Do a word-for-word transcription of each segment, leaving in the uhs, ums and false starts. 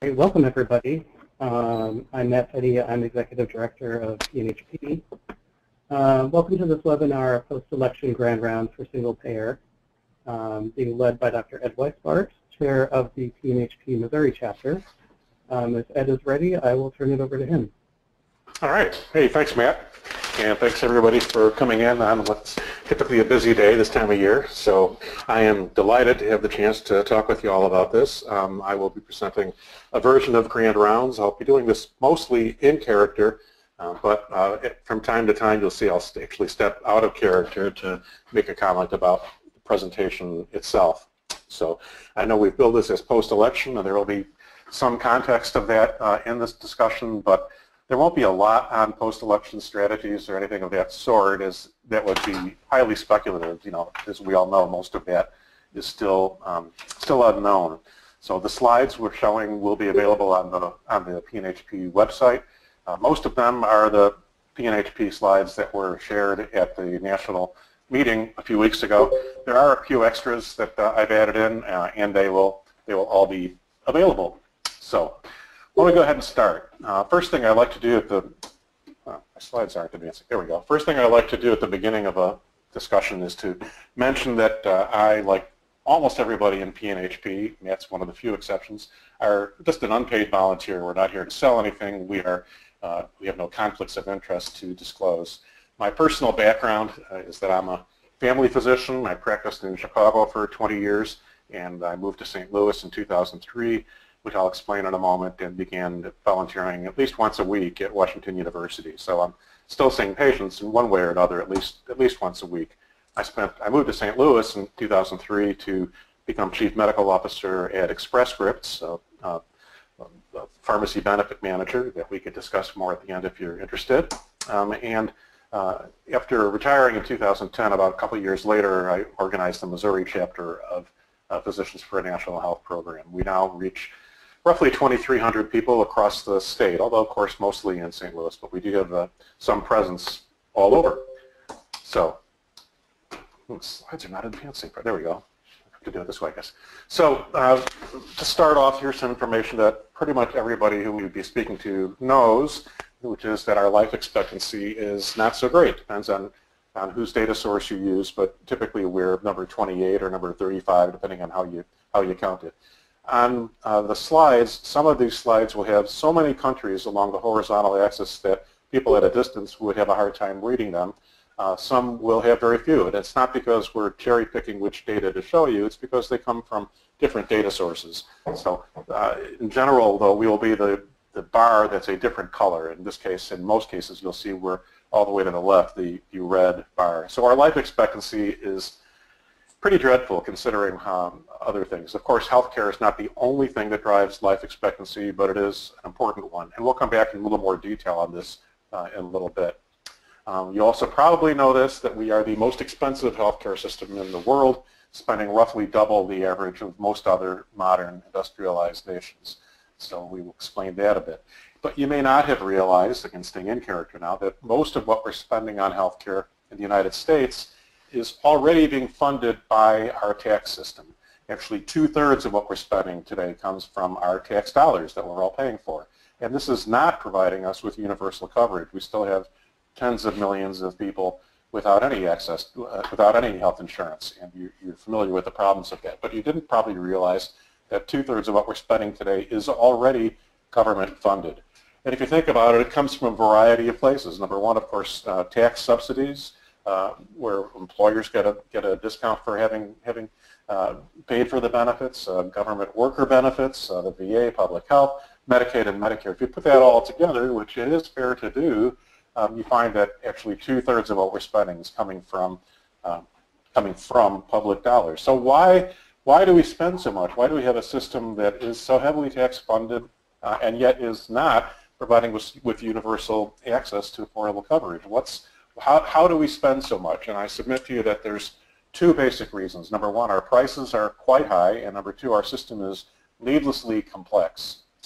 Hey, welcome everybody. Um, I'm Matt Petty. I'm Executive Director of P N H P. Uh, welcome to this webinar, Post-Election Grand Round for Single Payer, um, being led by Doctor Ed Weisbart, Chair of the P N H P Missouri Chapter. Um, if Ed is ready, I will turn it over to him. All right. Hey, thanks, Matt. And thanks everybody for coming in on what's typically a busy day this time of year. So I am delighted to have the chance to talk with you all about this. Um, I will be presenting a version of Grand Rounds. I'll be doing this mostly in character, uh, but uh, it, from time to time you'll see I'll actually step out of character to make a comment about the presentation itself. So I know we've billed this as post-election, and there will be some context of that uh, in this discussion, but there won't be a lot on post-election strategies or anything of that sort, as that would be highly speculative. You know, as we all know, most of that is still um, still unknown. So the slides we're showing will be available on the on the P N H P website. Uh, most of them are the P N H P slides that were shared at the national meeting a few weeks ago. There are a few extras that uh, I've added in, uh, and they will they will all be available. So let me go ahead and start. Uh, first thing I like to do at the uh, my slides aren't advancing. There we go. First thing I like to do at the beginning of a discussion is to mention that uh, I, like almost everybody in P N H P, and that's one of the few exceptions, are just an unpaid volunteer. We're not here to sell anything. We are uh, we have no conflicts of interest to disclose. My personal background uh, is that I'm a family physician. I practiced in Chicago for twenty years, and I moved to Saint Louis in two thousand three. Which I'll explain in a moment, and began volunteering at least once a week at Washington University. So I'm still seeing patients in one way or another at least at least once a week. I spent I moved to Saint Louis in two thousand three to become Chief Medical Officer at Express Scripts, a, a, a pharmacy benefit manager that we could discuss more at the end if you're interested. Um, and uh, after retiring in two thousand ten, about a couple of years later, I organized the Missouri chapter of uh, Physicians for a National Health Program. We now reach roughly twenty-three hundred people across the state, although of course mostly in Saint Louis, but we do have uh, some presence all over. So, ooh, slides are not advancing, but there we go. I have to do it this way, I guess. So, uh, to start off, here's some information that pretty much everybody who we'd be speaking to knows, which is that our life expectancy is not so great. Depends on, on whose data source you use, but typically we're number twenty-eight or number thirty-five, depending on how you, how you count it. On uh, the slides, some of these slides will have so many countries along the horizontal axis that people at a distance would have a hard time reading them. Uh, some will have very few, and it's not because we're cherry picking which data to show you, it's because they come from different data sources. So uh, in general, though, we will be the, the bar that's a different color. In this case, in most cases, you'll see we're all the way to the left, the, the red bar. So our life expectancy is pretty dreadful considering um, other things. Of course, healthcare is not the only thing that drives life expectancy, but it is an important one. And we'll come back in a little more detail on this uh, in a little bit. Um, you also probably notice that we are the most expensive healthcare system in the world, spending roughly double the average of most other modern industrialized nations. So we will explain that a bit. But you may not have realized, again staying in character now, that most of what we're spending on healthcare in the United States is already being funded by our tax system. Actually, two-thirds of what we're spending today comes from our tax dollars that we're all paying for. And this is not providing us with universal coverage. We still have tens of millions of people without any access, to, uh, without any health insurance, and you, you're familiar with the problems of that. But you didn't probably realize that two-thirds of what we're spending today is already government-funded. And if you think about it, it comes from a variety of places. Number one, of course, uh, tax subsidies. Uh, where employers get a get a discount for having having uh, paid for the benefits, uh, government worker benefits, uh, the V A, public health, Medicaid, and Medicare. If you put that all together, which it is fair to do, um, you find that actually two-thirds of what we're spending is coming from um, coming from public dollars. So why why do we spend so much? Why do we have a system that is so heavily tax-funded uh, and yet is not providing with, with universal access to affordable coverage? What's How, how do we spend so much? And I submit to you that there's two basic reasons. Number one, our prices are quite high, and number two, our system is needlessly complex.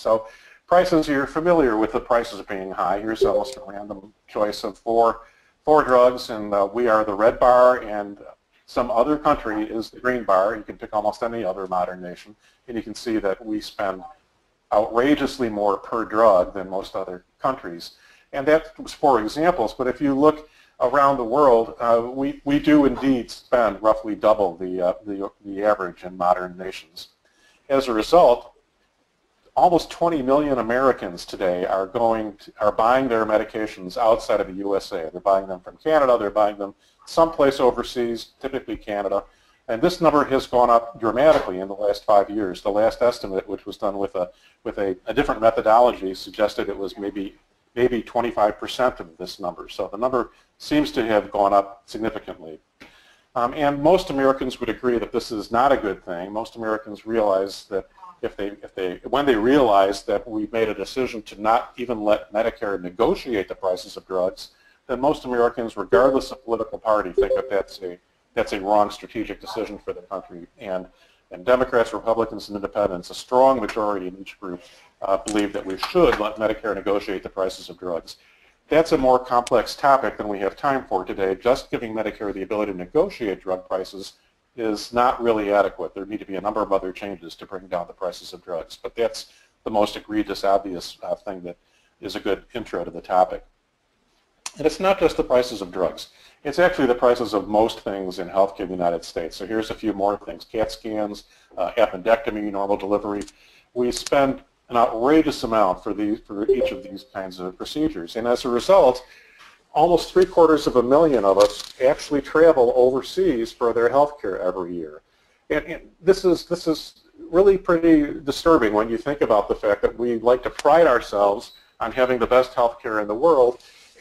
So prices, you're familiar with the prices being high. Here's almost a random choice of four, four drugs, and uh, we are the red bar, and some other country is the green bar. You can pick almost any other modern nation, and you can see that we spend outrageously more per drug than most other countries. And that was four examples, but if you look around the world, uh, we, we do indeed spend roughly double the, uh, the, the average in modern nations. As a result, almost twenty million Americans today are, going to, are buying their medications outside of the U S A. They're buying them from Canada, they're buying them someplace overseas, typically Canada. And this number has gone up dramatically in the last five years. The last estimate, which was done with a, with a, a different methodology, suggested it was maybe maybe twenty-five percent of this number. So the number seems to have gone up significantly. Um, and most Americans would agree that this is not a good thing. Most Americans realize that if they, if they, when they realize that we've made a decision to not even let Medicare negotiate the prices of drugs, then most Americans, regardless of political party, think that that's a, that's a wrong strategic decision for the country. And, and Democrats, Republicans, and Independents, a strong majority in each group, Uh, believe that we should let Medicare negotiate the prices of drugs. That's a more complex topic than we have time for today. Just giving Medicare the ability to negotiate drug prices is not really adequate. There need to be a number of other changes to bring down the prices of drugs, but that's the most egregious, obvious uh, thing that is a good intro to the topic. And it's not just the prices of drugs. It's actually the prices of most things in healthcare in the United States. So here's a few more things. CAT scans, uh, appendectomy, normal delivery. We spend an outrageous amount for these, for each of these kinds of procedures. And as a result, almost three quarters of a million of us actually travel overseas for their health care every year. And, and this is, this is really pretty disturbing when you think about the fact that we like to pride ourselves on having the best health care in the world,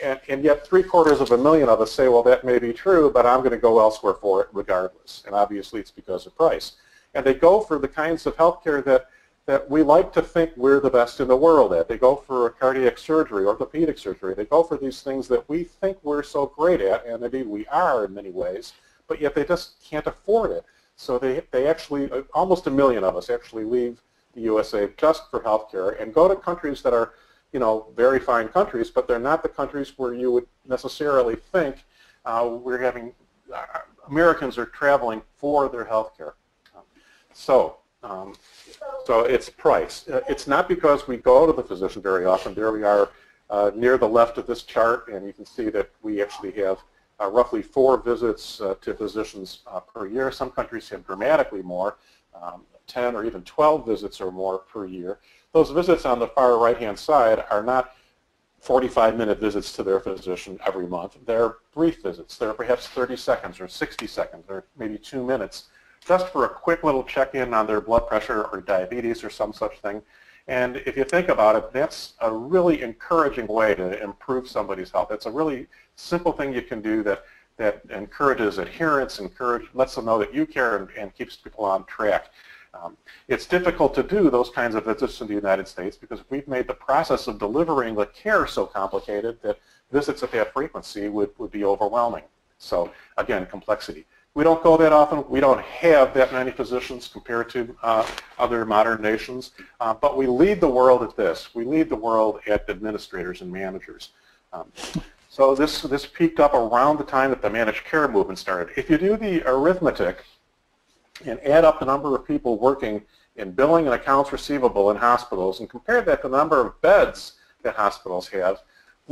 and, and yet three quarters of a million of us say, well, that may be true, but I'm going to go elsewhere for it regardless. And obviously it's because of price. And they go for the kinds of health care that that we like to think we're the best in the world at. They go for a cardiac surgery, orthopedic surgery. They go for these things that we think we're so great at, and indeed we are in many ways, but yet they just can't afford it. So they, they actually, almost a million of us actually leave the U S A just for healthcare and go to countries that are, you know, very fine countries, but they're not the countries where you would necessarily think uh, we're having, uh, Americans are traveling for their healthcare. So, Um, so it's price. It's not because we go to the physician very often. There we are uh, near the left of this chart, and you can see that we actually have uh, roughly four visits uh, to physicians uh, per year. Some countries have dramatically more, um, ten or even twelve visits or more per year. Those visits on the far right-hand side are not forty-five minute visits to their physician every month. They're brief visits. They're perhaps thirty seconds or sixty seconds or maybe two minutes. Just for a quick little check-in on their blood pressure or diabetes or some such thing. And if you think about it, that's a really encouraging way to improve somebody's health. It's a really simple thing you can do that, that encourages adherence, encourage, lets them know that you care, and, and keeps people on track. Um, it's difficult to do those kinds of visits in the United States because we've made the process of delivering the care so complicated that visits at that frequency would, would be overwhelming. So again, complexity. We don't go that often. We don't have that many physicians compared to uh, other modern nations, uh, but we lead the world at this. We lead the world at administrators and managers. Um, so this, this peaked up around the time that the managed care movement started. If you do the arithmetic and add up the number of people working in billing and accounts receivable in hospitals and compare that to the number of beds that hospitals have,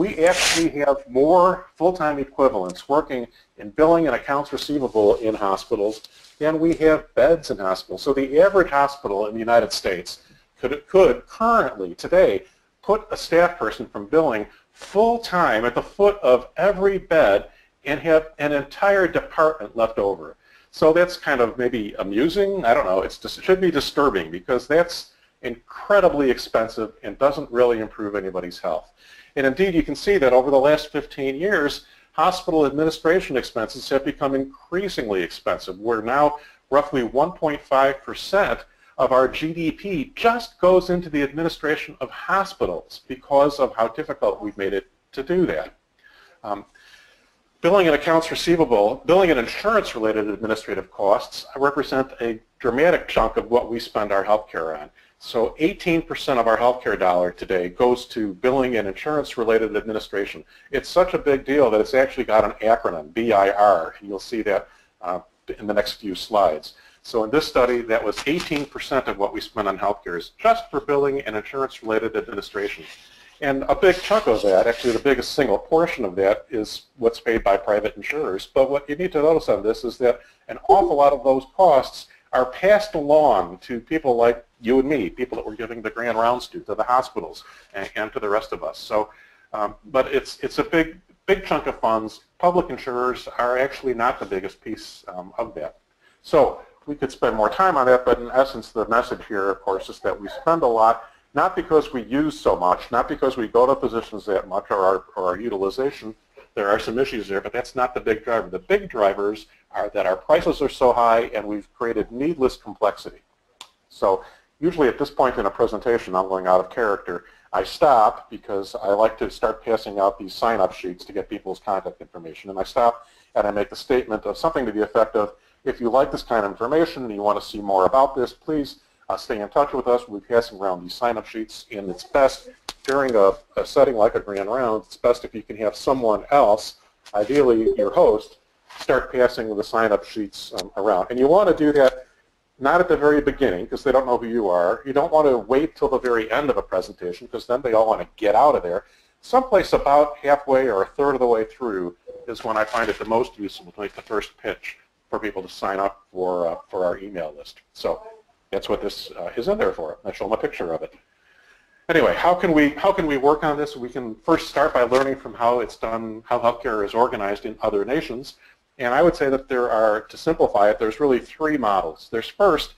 we actually have more full-time equivalents working in billing and accounts receivable in hospitals than we have beds in hospitals. So the average hospital in the United States could, could currently, today, put a staff person from billing full-time at the foot of every bed and have an entire department left over. So that's kind of maybe amusing. I don't know. It's just, it should be disturbing because that's incredibly expensive and doesn't really improve anybody's health. And indeed, you can see that over the last fifteen years, hospital administration expenses have become increasingly expensive. We're now roughly one point five percent of our G D P just goes into the administration of hospitals because of how difficult we've made it to do that. Um, billing and accounts receivable, billing and insurance-related administrative costs represent a dramatic chunk of what we spend our healthcare on. So eighteen percent of our healthcare dollar today goes to billing and insurance-related administration. It's such a big deal that it's actually got an acronym, B I R. You'll see that uh, in the next few slides. So in this study, that was eighteen percent of what we spent on healthcare is just for billing and insurance-related administration. And a big chunk of that, actually the biggest single portion of that, is what's paid by private insurers. But what you need to notice on this is that an awful lot of those costs are passed along to people like you and me, people that we're giving the grand rounds to, to the hospitals, and, and to the rest of us. So, um, but it's it's a big big chunk of funds. Public insurers are actually not the biggest piece um, of that. So we could spend more time on that, but in essence, the message here, of course, is that we spend a lot. Not because we use so much, not because we go to physicians that much or our, or our utilization. There are some issues there, but that's not the big driver. The big drivers are that our prices are so high and we've created needless complexity. So usually at this point in a presentation, I'm going out of character. I stop because I like to start passing out these sign-up sheets to get people's contact information. And I stop and I make the statement of something to the effect of, if you like this kind of information and you want to see more about this, please Uh, stay in touch with us. We'll be passing around these sign-up sheets, and it's best during a, a setting like a grand round, it's best if you can have someone else, ideally your host, start passing the sign-up sheets um, around. And you want to do that not at the very beginning, because they don't know who you are. You don't want to wait till the very end of a presentation, because then they all want to get out of there. Someplace about halfway or a third of the way through is when I find it the most useful to make the first pitch for people to sign up for, uh, for our email list. So that's what this uh, is in there for. I show them a picture of it. Anyway, how can we how can we work on this? We can first start by learning from how it's done, how healthcare is organized in other nations. And I would say that there are, to simplify it, there's really three models. There's first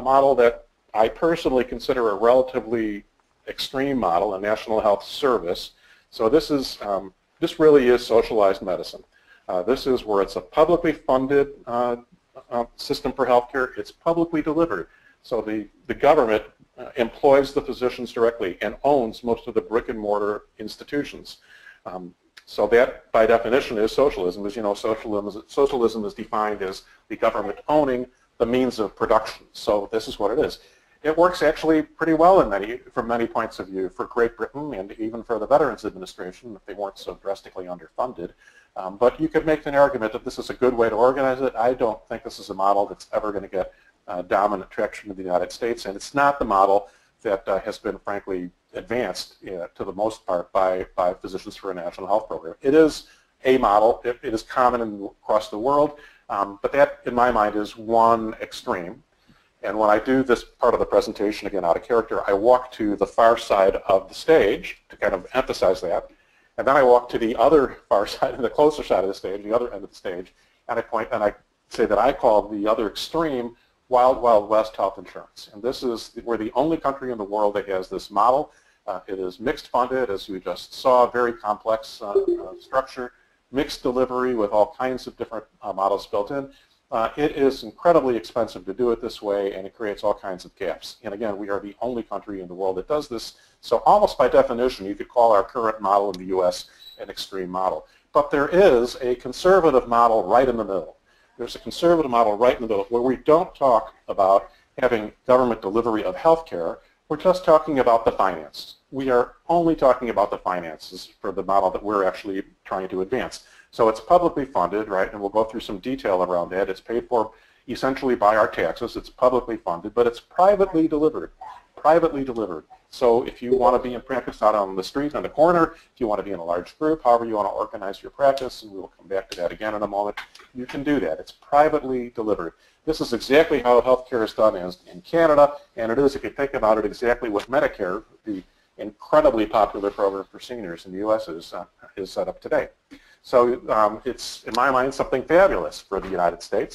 a model that I personally consider a relatively extreme model, a national health service. So this is um, this really is socialized medicine. Uh, this is where it's a publicly funded uh, uh, system for healthcare. It's publicly delivered. So the, the government uh, employs the physicians directly and owns most of the brick and mortar institutions. Um, so that, by definition, is socialism. As you know, socialism, socialism is defined as the government owning the means of production. So this is what it is. It works actually pretty well in many, from many points of view for Great Britain and even for the Veterans Administration if they weren't so drastically underfunded. Um, but you could make an argument that this is a good way to organize it. I don't think this is a model that's ever going to get Uh, dominant traction in the United States, and it's not the model that uh, has been, frankly, advanced uh, to the most part by, by Physicians for a National Health Program. It is a model. It, it is common in, across the world, um, but that, in my mind, is one extreme. And when I do this part of the presentation, again, out of character, I walk to the far side of the stage to kind of emphasize that, and then I walk to the other far side, and the closer side of the stage, the other end of the stage, and I point, and I say that I call the other extreme Wild Wild West health insurance. And this is, we're the only country in the world that has this model. Uh, it is mixed funded, as you just saw, very complex uh, uh, structure, mixed delivery with all kinds of different uh, models built in. Uh, it is incredibly expensive to do it this way, and it creates all kinds of gaps. And again, we are the only country in the world that does this. So almost by definition, you could call our current model in the U S an extreme model. But there is a conservative model right in the middle. There's a conservative model right in the middle where we don't talk about having government delivery of health care. We're just talking about the finances. We are only talking about the finances for the model that we're actually trying to advance. So it's publicly funded, right? And we'll go through some detail around that. It's paid for essentially by our taxes. It's publicly funded, but it's privately delivered, privately delivered. So if you want to be in practice out on the street, on the corner, if you want to be in a large group, however you want to organize your practice, and we will come back to that again in a moment, you can do that. It's privately delivered. This is exactly how healthcare is done in Canada, and it is, if you think about it, exactly what Medicare, the incredibly popular program for seniors in the U S is, uh, is set up today. So um, it's, in my mind, something fabulous for the United States.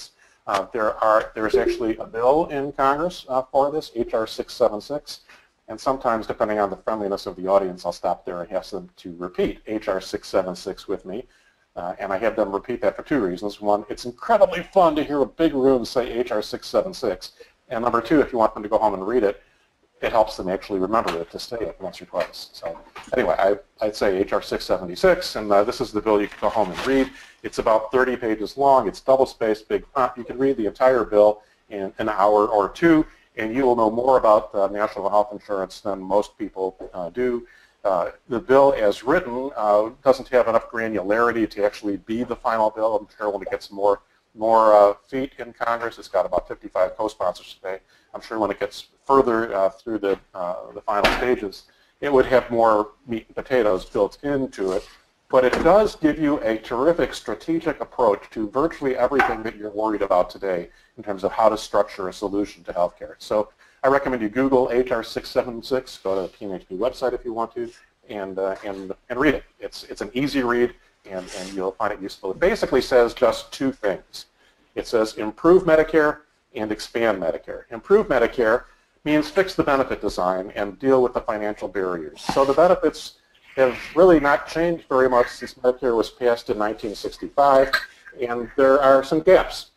Uh, there are, there's actually a bill in Congress uh, for this, H R six seventy-six. And sometimes, depending on the friendliness of the audience, I'll stop there and ask them to repeat H R six seventy-six with me. Uh, and I have them repeat that for two reasons. One, it's incredibly fun to hear a big room say H R six seventy-six. And number two, if you want them to go home and read it, it helps them actually remember it to say it once or twice. So anyway, I, I'd say H R six seventy-six, and uh, this is the bill you can go home and read. It's about thirty pages long. It's double-spaced, big font. You can read the entire bill in an hour or two, and you will know more about uh, national health insurance than most people uh, do. Uh, the bill as written uh, doesn't have enough granularity to actually be the final bill. I'm sure we'll get some more more uh, feet in Congress. It's got about fifty-five co-sponsors today. I'm sure when it gets further uh, through the, uh, the final stages, it would have more meat and potatoes built into it. But it does give you a terrific strategic approach to virtually everything that you're worried about today in terms of how to structure a solution to healthcare. So I recommend you Google H R six seventy-six, go to the P M H B website if you want to, and, uh, and, and read it. It's, it's an easy read, and, and you'll find it useful. It basically says just two things. It says improve Medicare and expand Medicare. Improve Medicare means fix the benefit design and deal with the financial barriers. So the benefits have really not changed very much since Medicare was passed in nineteen sixty-five, and there are some gaps.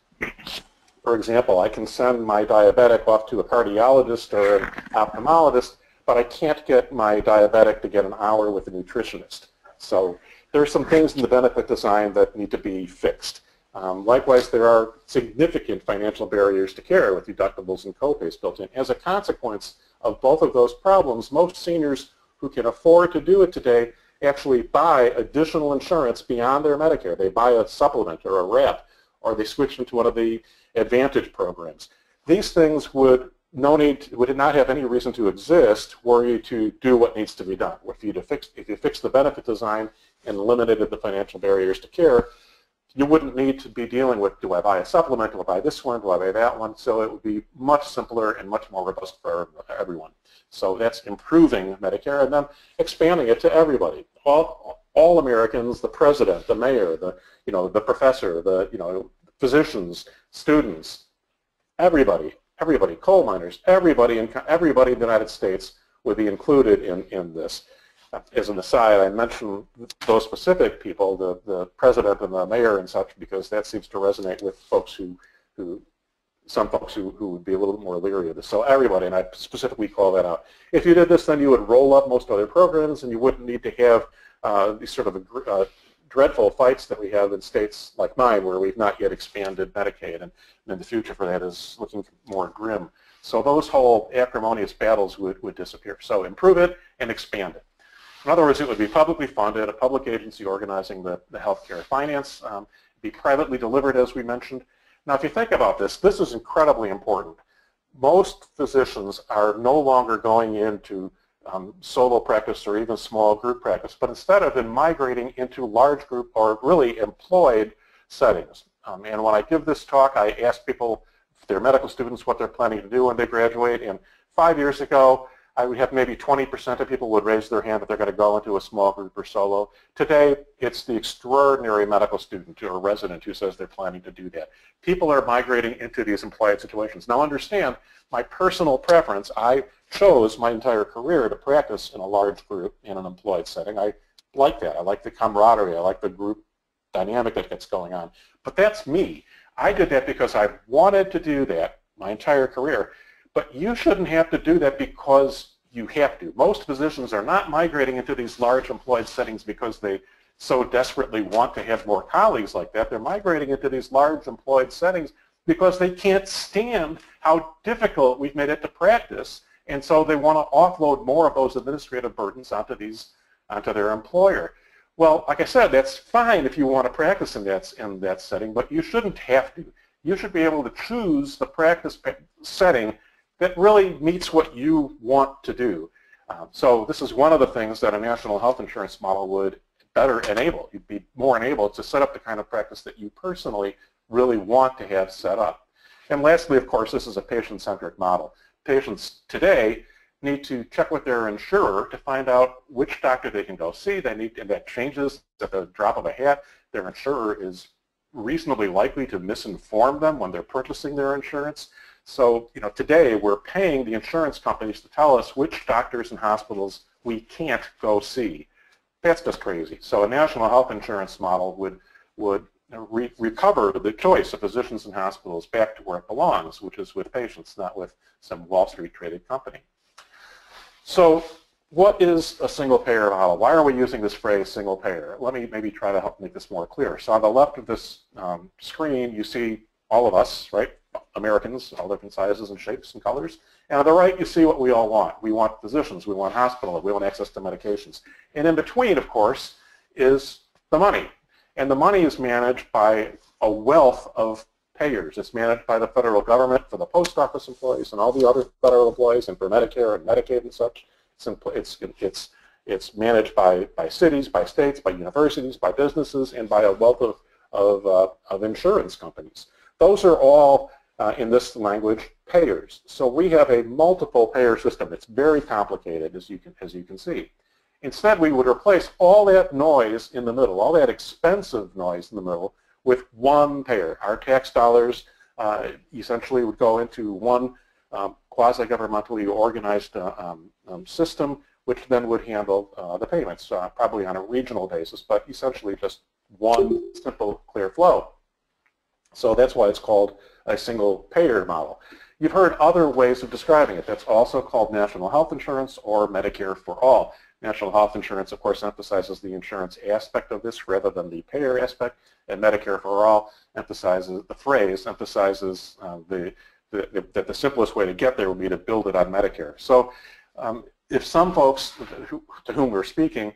For example, I can send my diabetic off to a cardiologist or an ophthalmologist, but I can't get my diabetic to get an hour with a nutritionist. So there are some things in the benefit design that need to be fixed. Um, likewise, there are significant financial barriers to care with deductibles and copays built in. As a consequence of both of those problems, most seniors who can afford to do it today actually buy additional insurance beyond their Medicare. They buy a supplement or a wrap, or they switch into one of the Advantage programs. These things would no need would not have any reason to exist were you to do what needs to be done. If you to fix if you fix the benefit design and eliminated the financial barriers to care, you wouldn't need to be dealing with, do I buy a supplement, do I buy this one, do I buy that one? So it would be much simpler and much more robust for everyone. So that's improving Medicare, and then expanding it to everybody, all, all Americans, the president, the mayor, the, you know, the professor, the, you know, physicians, students, everybody, everybody, coal miners, everybody in, everybody in the United States would be included in, in this. As an aside, I mentioned those specific people, the, the president and the mayor and such, because that seems to resonate with folks who, who some folks who, who would be a little more leery of this. So everybody, and I specifically call that out. If you did this, then you would roll up most other programs, and you wouldn't need to have uh, these sort of uh, dreadful fights that we have in states like mine, where we've not yet expanded Medicaid, and, and the future for that is looking more grim. So those whole acrimonious battles would, would disappear. So improve it and expand it. In other words, it would be publicly funded, a public agency organizing the, the healthcare finance, um, be privately delivered, as we mentioned. Now, if you think about this, this is incredibly important. Most physicians are no longer going into um, solo practice or even small group practice, but instead have been migrating into large group or really employed settings. Um, and when I give this talk, I ask people, if they're medical students, what they're planning to do when they graduate. And five years ago, I would have maybe twenty percent of people would raise their hand that they're going to go into a small group or solo. Today, it's the extraordinary medical student or resident who says they're planning to do that. People are migrating into these employed situations. Now understand, my personal preference, I chose my entire career to practice in a large group in an employed setting. I like that. I like the camaraderie. I like the group dynamic that gets going on. But that's me. I did that because I wanted to do that my entire career. But you shouldn't have to do that because you have to. Most physicians are not migrating into these large employed settings because they so desperately want to have more colleagues like that. They're migrating into these large employed settings because they can't stand how difficult we've made it to practice, and so they want to offload more of those administrative burdens onto these, onto their employer. Well, like I said, that's fine if you want to practice in that, in that setting, but you shouldn't have to. You should be able to choose the practice setting that really meets what you want to do. Um, so this is one of the things that a national health insurance model would better enable. You'd be more enabled to set up the kind of practice that you personally really want to have set up. And lastly, of course, this is a patient-centric model. Patients today need to check with their insurer to find out which doctor they can go see. They need, and that changes at the drop of a hat. Their insurer is reasonably likely to misinform them when they're purchasing their insurance. So, you know, today we're paying the insurance companies to tell us which doctors and hospitals we can't go see. That's just crazy. So a national health insurance model would, would re recover the choice of physicians and hospitals back to where it belongs, which is with patients, not with some Wall Street traded company. So what is a single payer model? Why are we using this phrase single payer? Let me maybe try to help make this more clear. So on the left of this um, screen, you see all of us, right? Americans, all different sizes and shapes and colors. And on the right, you see what we all want. We want physicians, we want hospital, we want access to medications. And in between, of course, is the money. And the money is managed by a wealth of payers. It's managed by the federal government for the post office employees and all the other federal employees and for Medicare and Medicaid and such. It's, it's, it's, it's managed by, by cities, by states, by universities, by businesses, and by a wealth of, of, uh, of insurance companies. Those are all, uh, in this language, payers. So we have a multiple payer system. It's very complicated, as you can, as you can see. Instead, we would replace all that noise in the middle, all that expensive noise in the middle, with one payer. Our tax dollars uh, essentially would go into one um, quasi-governmentally organized uh, um, um, system, which then would handle uh, the payments, uh, probably on a regional basis, but essentially just one simple, clear flow. So that's why it's called a single payer model. You've heard other ways of describing it. That's also called national health insurance or Medicare for all. National health insurance, of course, emphasizes the insurance aspect of this rather than the payer aspect, and Medicare for all emphasizes the phrase emphasizes uh, the, the, the that the simplest way to get there would be to build it on Medicare. So, um, if some folks who, to whom we're speaking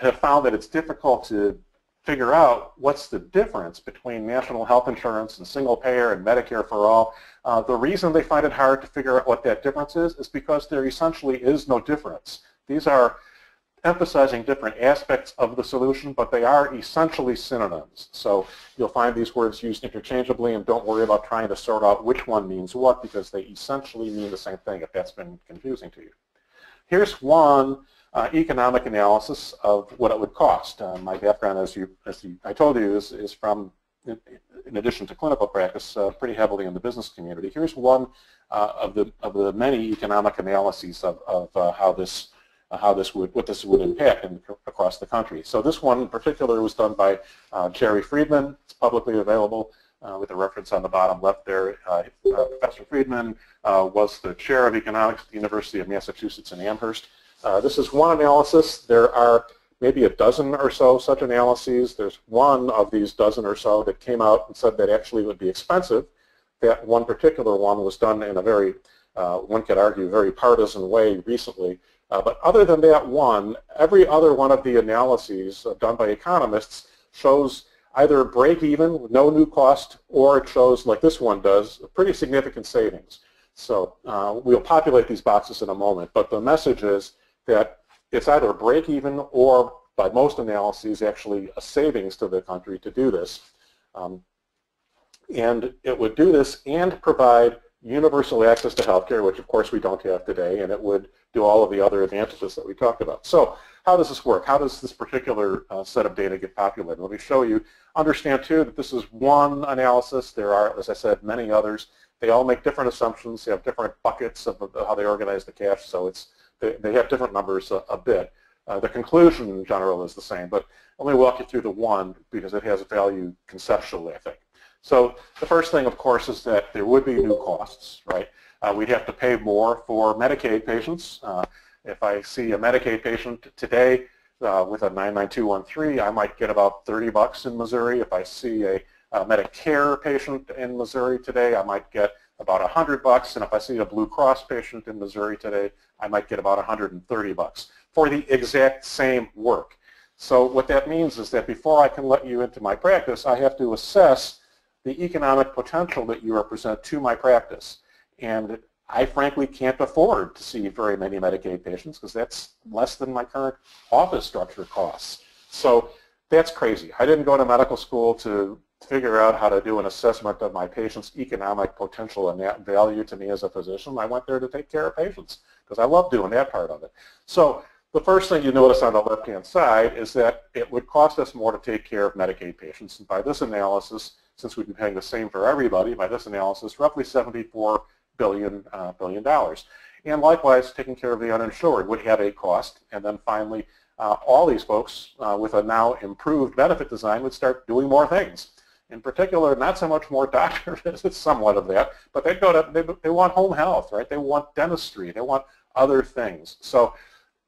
have found that it's difficult to figure out what's the difference between national health insurance and single payer and Medicare for all, uh, the reason they find it hard to figure out what that difference is is because there essentially is no difference. These are emphasizing different aspects of the solution, but they are essentially synonyms. So you'll find these words used interchangeably, and don't worry about trying to sort out which one means what, because they essentially mean the same thing if that's been confusing to you. Here's one uh, economic analysis of what it would cost. Uh, my background, as, you, as you, I told you, is, is from, in, in addition to clinical practice, uh, pretty heavily in the business community. Here's one uh, of, the, of the many economic analyses of, of uh, how this Uh, how this would, what this would impact in, across the country. So this one in particular was done by uh, Jerry Friedman. It's publicly available uh, with a reference on the bottom left there. Uh, uh, Professor Friedman uh, was the chair of economics at the University of Massachusetts in Amherst. Uh, this is one analysis. There are maybe a dozen or so such analyses. There's one of these dozen or so that came out and said that actually would be expensive. That one particular one was done in a very, uh, one could argue, very partisan way recently. Uh, but other than that one, every other one of the analyses uh, done by economists shows either break even with no new cost, or it shows, like this one does, pretty significant savings. So uh, we'll populate these boxes in a moment, but the message is that it's either break even or, by most analyses, actually a savings to the country to do this. Um, and it would do this and provide universal access to health care, which of course we don't have today, and it would do all of the other advantages that we talked about. So how does this work? How does this particular uh, set of data get populated? Let me show you. Understand, too, that this is one analysis. There are, as I said, many others. They all make different assumptions. They have different buckets of how they organize the cash, so it's they, they have different numbers a, a bit. Uh, the conclusion in general is the same, but let me walk you through the one because it has value conceptually, I think. So the first thing, of course, is that there would be new costs, right? Uh, we'd have to pay more for Medicaid patients. Uh, if I see a Medicaid patient today uh, with a nine nine two one three, I might get about thirty bucks in Missouri. If I see a, a Medicare patient in Missouri today, I might get about one hundred bucks. And if I see a Blue Cross patient in Missouri today, I might get about one hundred thirty bucks for the exact same work. So what that means is that before I can let you into my practice, I have to assess the economic potential that you represent to my practice. And I frankly can't afford to see very many Medicaid patients because that's less than my current office structure costs. So that's crazy. I didn't go to medical school to figure out how to do an assessment of my patient's economic potential and that value to me as a physician. I went there to take care of patients because I love doing that part of it. So the first thing you notice on the left-hand side is that it would cost us more to take care of Medicaid patients. And by this analysis, since we've been paying the same for everybody, by this analysis, roughly seventy-four billion dollars. Uh, billion dollars. And likewise, taking care of the uninsured would have a cost. And then finally, uh, all these folks uh, with a now improved benefit design would start doing more things. In particular, not so much more doctor visits, somewhat of that, but they go to, they, they want home health, right? They want dentistry. They want other things. So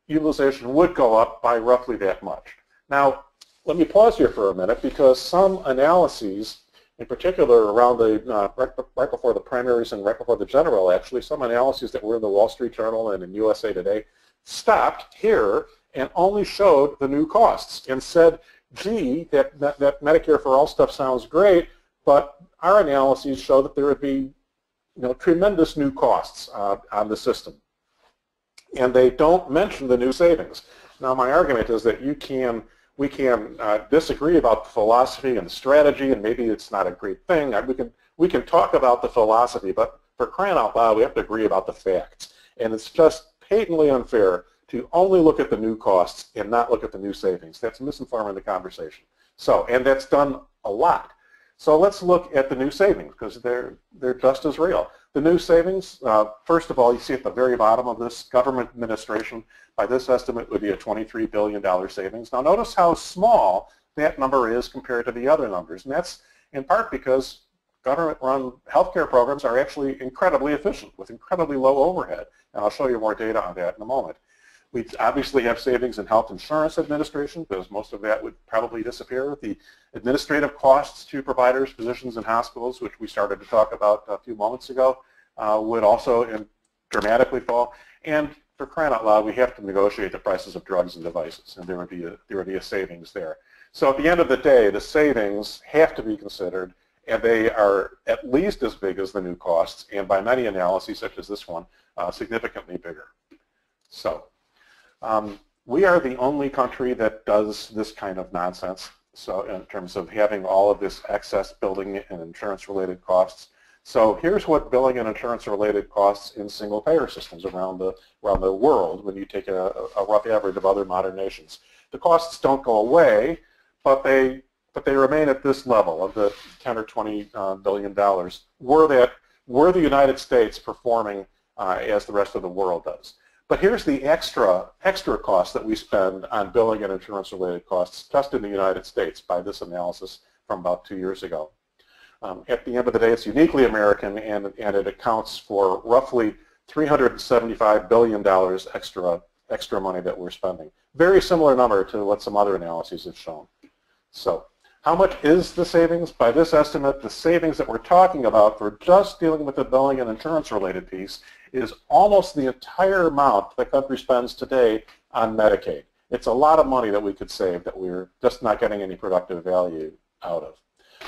utilization would go up by roughly that much. Now, let me pause here for a minute because some analyses, in particular, around the uh, right, right before the primaries and right before the general, actually, some analyses that were in the Wall Street Journal and in U S A Today stopped here and only showed the new costs and said gee, that, that, that Medicare for All stuff sounds great, but our analyses show that there would be, you know, tremendous new costs uh, on the system. And they don't mention the new savings. Now, my argument is that you can, we can uh, disagree about the philosophy and the strategy, and maybe it's not a great thing. We can, we can talk about the philosophy, but for crying out loud, we have to agree about the facts. And it's just patently unfair to only look at the new costs and not look at the new savings. That's misinforming the conversation. So, and that's done a lot. So let's look at the new savings, because they're, they're just as real. The new savings, uh, first of all, you see at the very bottom of this, government administration, by this estimate, would be a twenty-three billion dollar savings. Now notice how small that number is compared to the other numbers, and that's in part because government-run healthcare programs are actually incredibly efficient with incredibly low overhead, and I'll show you more data on that in a moment. We obviously have savings in health insurance administration, because most of that would probably disappear. The administrative costs to providers, physicians, and hospitals, which we started to talk about a few moments ago, uh, would also dramatically fall. And for crying out loud, we have to negotiate the prices of drugs and devices, and there would be a, there would be a savings there. So at the end of the day, the savings have to be considered, and they are at least as big as the new costs, and by many analyses, such as this one, uh, significantly bigger. So. Um, we are the only country that does this kind of nonsense, so in terms of having all of this excess billing and insurance-related costs. So here's what billing and insurance-related costs in single-payer systems around the, around the world when you take a, a rough average of other modern nations. The costs don't go away, but they, but they remain at this level of the ten or twenty uh, billion dollars. Were, that, were the United States performing uh, as the rest of the world does? But here's the extra extra cost that we spend on billing and insurance-related costs just in the United States by this analysis from about two years ago. Um, at the end of the day, it's uniquely American, and, and it accounts for roughly three hundred seventy-five billion dollars extra, extra money that we're spending. Very similar number to what some other analyses have shown. So how much is the savings? By this estimate, the savings that we're talking about for just dealing with the billing and insurance-related piece is almost the entire amount the country spends today on Medicaid. It's a lot of money that we could save that we're just not getting any productive value out of.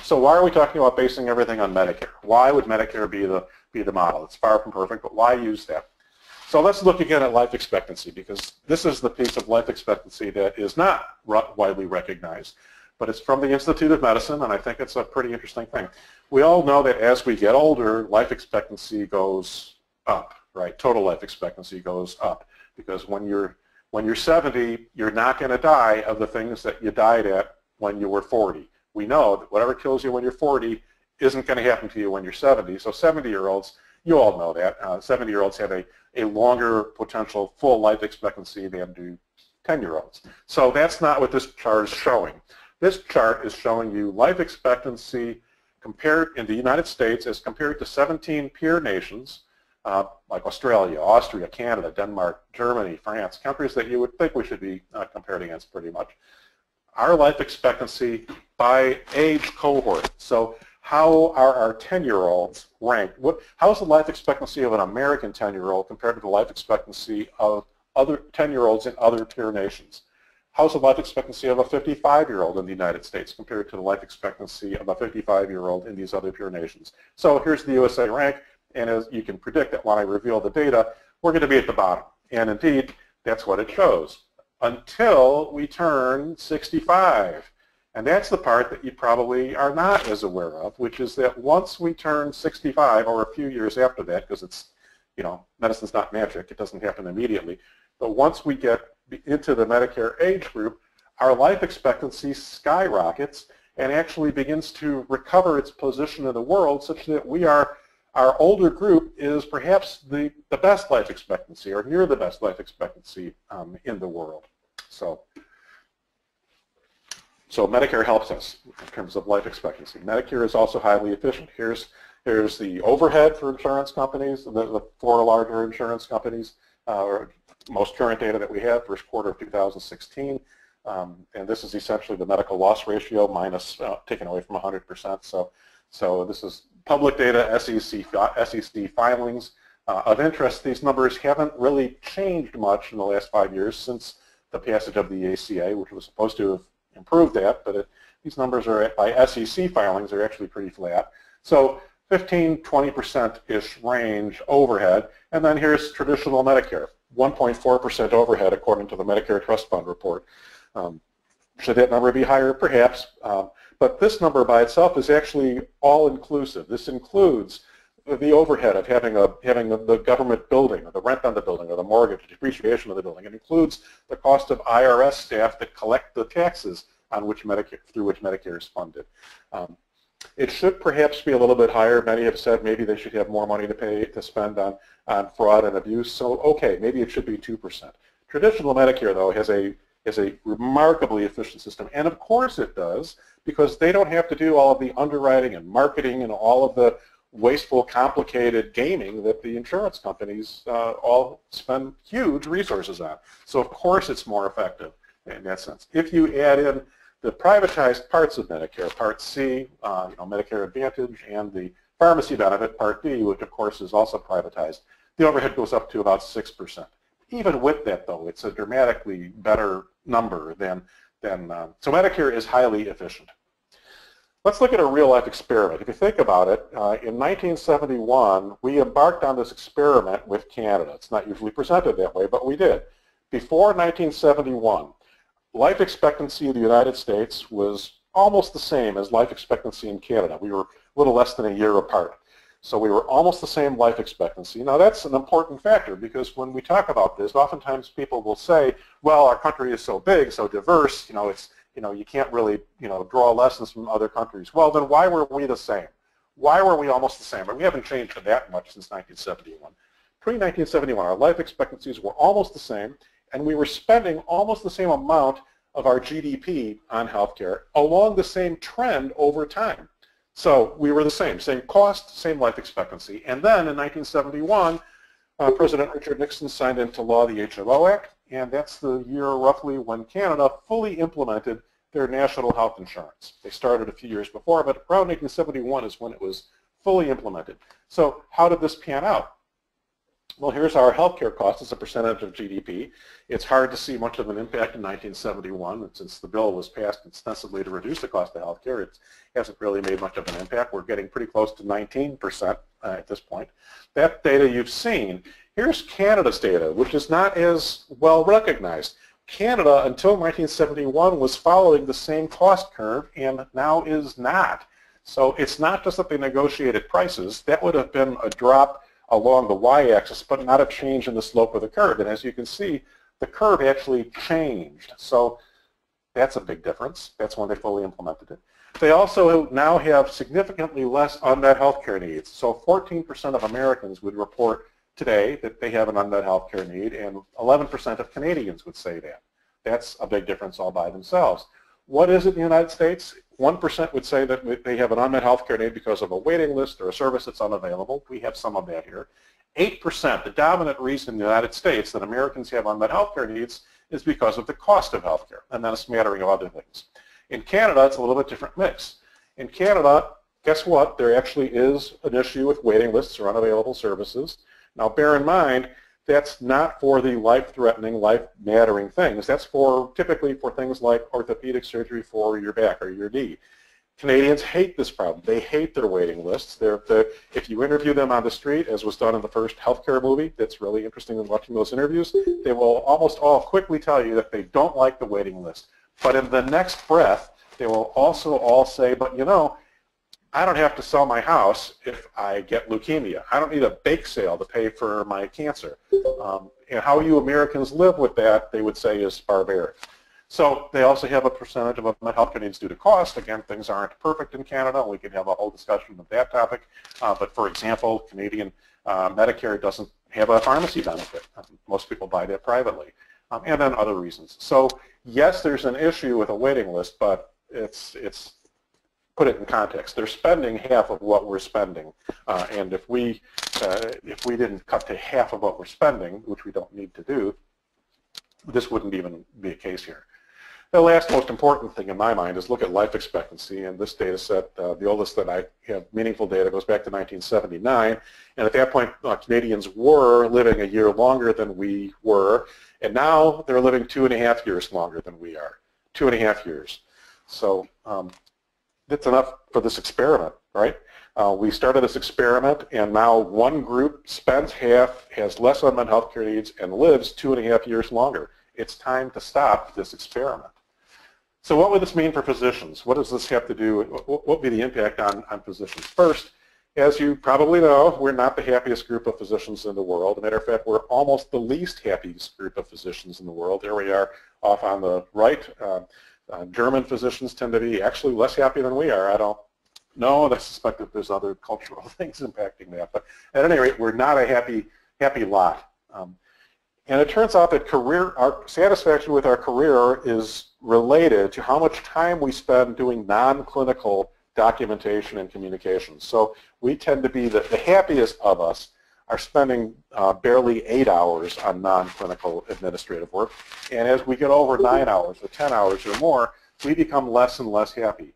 So why are we talking about basing everything on Medicare? Why would Medicare be the, be the model? It's far from perfect, but why use that? So let's look again at life expectancy, because this is the piece of life expectancy that is not widely recognized. But it's from the Institute of Medicine, and I think it's a pretty interesting thing. We all know that as we get older, life expectancy goes up, right? Total life expectancy goes up, because when you're when you're seventy, you're not going to die of the things that you died at when you were forty. We know that whatever kills you when you're forty isn't going to happen to you when you're seventy. So seventy-year-olds, you all know that. Uh, seventy-year-olds have a, a longer potential full life expectancy than do ten-year-olds. So that's not what this chart is showing. This chart is showing you life expectancy compared in the United States as compared to seventeen peer nations, Uh, like Australia, Austria, Canada, Denmark, Germany, France, countries that you would think we should be uh, compared against pretty much. Our life expectancy by age cohort. So how are our ten-year-olds ranked? What, how is the life expectancy of an American ten-year-old compared to the life expectancy of other ten-year-olds in other peer nations? How is the life expectancy of a fifty-five-year-old in the United States compared to the life expectancy of a fifty-five-year-old in these other peer nations? So here's the U S A rank. And as you can predict that when I reveal the data, we're going to be at the bottom. And indeed, that's what it shows, until we turn sixty-five. And that's the part that you probably are not as aware of, which is that once we turn sixty-five, or a few years after that, because it's, you know, medicine's not magic, it doesn't happen immediately, but once we get into the Medicare age group, our life expectancy skyrockets and actually begins to recover its position in the world such that we are our older group is perhaps the, the best life expectancy, or near the best life expectancy um, in the world. So, so Medicare helps us in terms of life expectancy. Medicare is also highly efficient. Here's, here's the overhead for insurance companies, the, the four larger insurance companies, uh, or most current data that we have, first quarter of two thousand sixteen. Um, and this is essentially the medical loss ratio minus uh, taken away from one hundred percent. So, so this is public data, S E C, S E C filings. Uh, of interest, these numbers haven't really changed much in the last five years since the passage of the A C A, which was supposed to have improve that, but it, these numbers are by S E C filings are actually pretty flat. So fifteen, twenty percent-ish range overhead, and then here's traditional Medicare, one point four percent overhead according to the Medicare Trust Fund report. Um, should that number be higher? Perhaps. Um, but this number by itself is actually all-inclusive. This includes the overhead of having a having the government building, or the rent on the building, or the mortgage, depreciation of the building. It includes the cost of I R S staff that collect the taxes on which Medicare, through which Medicare is funded. Um, it should perhaps be a little bit higher. Many have said maybe they should have more money to pay to spend on on fraud and abuse. So okay, maybe it should be two percent. Traditional Medicare though has a is a remarkably efficient system, and of course it does, because they don't have to do all of the underwriting and marketing and all of the wasteful, complicated gaming that the insurance companies uh, all spend huge resources on. So of course it's more effective in that sense. If you add in the privatized parts of Medicare, Part C, uh, you know, Medicare Advantage, and the pharmacy benefit, Part D, which of course is also privatized, the overhead goes up to about six percent. Even with that though, it's a dramatically better number than, than uh, so Medicare is highly efficient. Let's look at a real-life experiment. If you think about it, uh, in nineteen seventy-one, we embarked on this experiment with Canada. It's not usually presented that way, but we did. Before nineteen seventy-one, life expectancy in the United States was almost the same as life expectancy in Canada. We were a little less than a year apart. So we were almost the same life expectancy. Now that's an important factor, because when we talk about this, oftentimes people will say, well, our country is so big, so diverse, you know, it's, you know, you can't really, you know, draw lessons from other countries. Well, then why were we the same? Why were we almost the same? But we haven't changed that much since nineteen seventy-one. Pre-nineteen seventy-one, our life expectancies were almost the same, and we were spending almost the same amount of our G D P on healthcare along the same trend over time. So we were the same, same cost, same life expectancy. And then in nineteen seventy-one, uh, President Richard Nixon signed into law the H M O Act, and that's the year roughly when Canada fully implemented their national health insurance. They started a few years before, but around nineteen seventy-one is when it was fully implemented. So how did this pan out? Well, here's our healthcare cost as a percentage of G D P. It's hard to see much of an impact in nineteen seventy-one, since the bill was passed ostensibly to reduce the cost of healthcare. It hasn't really made much of an impact. We're getting pretty close to nineteen percent uh, at this point. That data you've seen. Here's Canada's data, which is not as well recognized. Canada, until nineteen seventy-one, was following the same cost curve and now is not. So it's not just that they negotiated prices. That would have been a drop along the y-axis, but not a change in the slope of the curve. And as you can see, the curve actually changed. So that's a big difference. That's when they fully implemented it. They also now have significantly less unmet healthcare needs. So fourteen percent of Americans would report today that they have an unmet healthcare need, and eleven percent of Canadians would say that. That's a big difference all by themselves. What is it in the United States? one percent would say that they have an unmet healthcare need because of a waiting list or a service that's unavailable. We have some of that here. eight percent, the dominant reason in the United States that Americans have unmet healthcare needs is because of the cost of healthcare, and then a smattering of other things. In Canada, it's a little bit different mix. In Canada, guess what? There actually is an issue with waiting lists or unavailable services. Now, bear in mind, that's not for the life-threatening, life-mattering things. That's for typically for things like orthopedic surgery for your back or your knee. Canadians hate this problem. They hate their waiting lists. They're, they're, if you interview them on the street, as was done in the first healthcare movie, that's really interesting in watching those interviews, they will almost all quickly tell you that they don't like the waiting list. But in the next breath, they will also all say, but you know, I don't have to sell my house if I get leukemia. I don't need a bake sale to pay for my cancer. Um, and how you Americans live with that, they would say, is barbaric. So they also have a percentage of unmet healthcare needs due to cost. Again, things aren't perfect in Canada. We can have a whole discussion of that topic. Uh, but for example, Canadian uh, Medicare doesn't have a pharmacy benefit. Most people buy that privately. Um, and then other reasons. So yes, there's an issue with a waiting list, but it's it's put it in context. They're spending half of what we're spending, uh, and if we uh, if we didn't cut to half of what we're spending, which we don't need to do, this wouldn't even be a case here. The last most important thing in my mind is look at life expectancy, and this data set, uh, the oldest that I have meaningful data, goes back to nineteen seventy-nine, and at that point uh, Canadians were living a year longer than we were, and now they're living two and a half years longer than we are. two and a half years. So um, that's enough for this experiment, right? Uh, we started this experiment, and now one group spends half, has less unmet health care needs, and lives two and a half years longer. It's time to stop this experiment. So what would this mean for physicians? What does this have to do, what would be the impact on, on physicians? First, as you probably know, we're not the happiest group of physicians in the world. As a matter of fact, we're almost the least happiest group of physicians in the world. There we are off on the right. Uh, uh, German physicians tend to be actually less happy than we are. I don't know. I suspect that there's other cultural things impacting that. But at any rate, we're not a happy, happy lot. Um, And it turns out that career, our satisfaction with our career is related to how much time we spend doing non-clinical documentation and communications. So we tend to be the, the happiest of us are spending uh, barely eight hours on non-clinical administrative work. And as we get over nine hours or ten hours or more, we become less and less happy.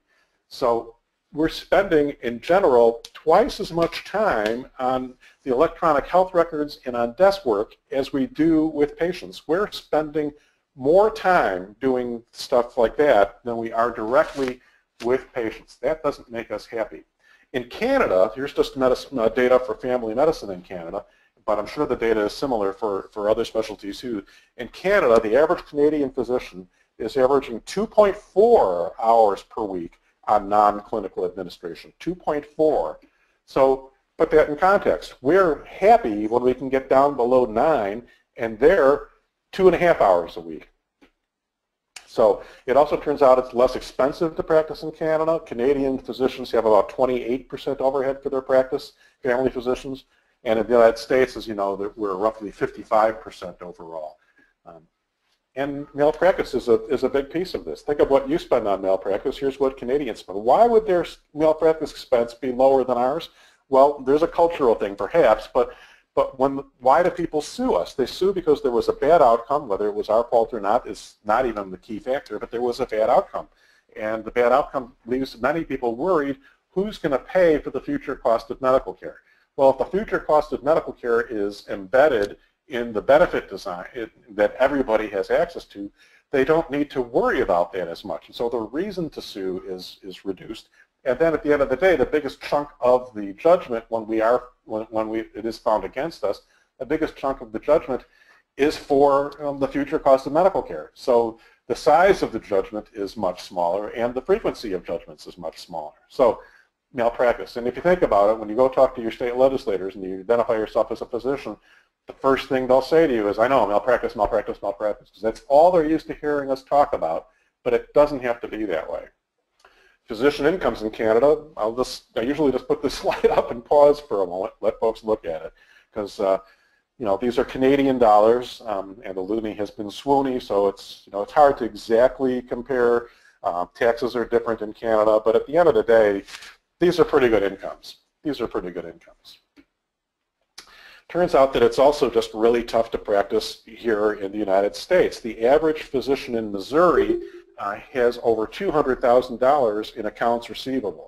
So we're spending, in general, twice as much time on the electronic health records and on desk work as we do with patients. We're spending more time doing stuff like that than we are directly with patients. That doesn't make us happy. In Canada, here's just medicine, uh, data for family medicine in Canada, but I'm sure the data is similar for, for other specialties too. In Canada, the average Canadian physician is averaging two point four hours per week on non-clinical administration, two point four. So put that in context. We're happy when we can get down below nine, and they're two and a half hours a week. So it also turns out it's less expensive to practice in Canada. Canadian physicians have about twenty-eight percent overhead for their practice, family physicians. And in the United States, as you know, that we're roughly fifty-five percent overall. Um, And malpractice is a, is a big piece of this. Think of what you spend on malpractice. Here's what Canadians spend. Why would their malpractice expense be lower than ours? Well, there's a cultural thing, perhaps, but, but when, why do people sue us? They sue because there was a bad outcome. Whether it was our fault or not is not even the key factor, but there was a bad outcome. And the bad outcome leaves many people worried, who's going to pay for the future cost of medical care? Well, if the future cost of medical care is embedded in the benefit design it, that everybody has access to, they don't need to worry about that as much. And so the reason to sue is, is reduced. And then at the end of the day, the biggest chunk of the judgment when we are, when, when we, it is found against us, the biggest chunk of the judgment is for um, the future cost of medical care. So the size of the judgment is much smaller, and the frequency of judgments is much smaller. So malpractice. And if you think about it, when you go talk to your state legislators and you identify yourself as a physician, the first thing they'll say to you is, I know, malpractice, malpractice, malpractice, because that's all they're used to hearing us talk about, but it doesn't have to be that way. Physician incomes in Canada, I'll just, I usually just put this slide up and pause for a moment, let folks look at it, because, uh, you know, these are Canadian dollars, um, and the loonie has been swoony, so it's, you know, it's hard to exactly compare. Uh, taxes are different in Canada, but at the end of the day, these are pretty good incomes. These are pretty good incomes. Turns out that it's also just really tough to practice here in the United States. The average physician in Missouri uh, has over two hundred thousand dollars in accounts receivable.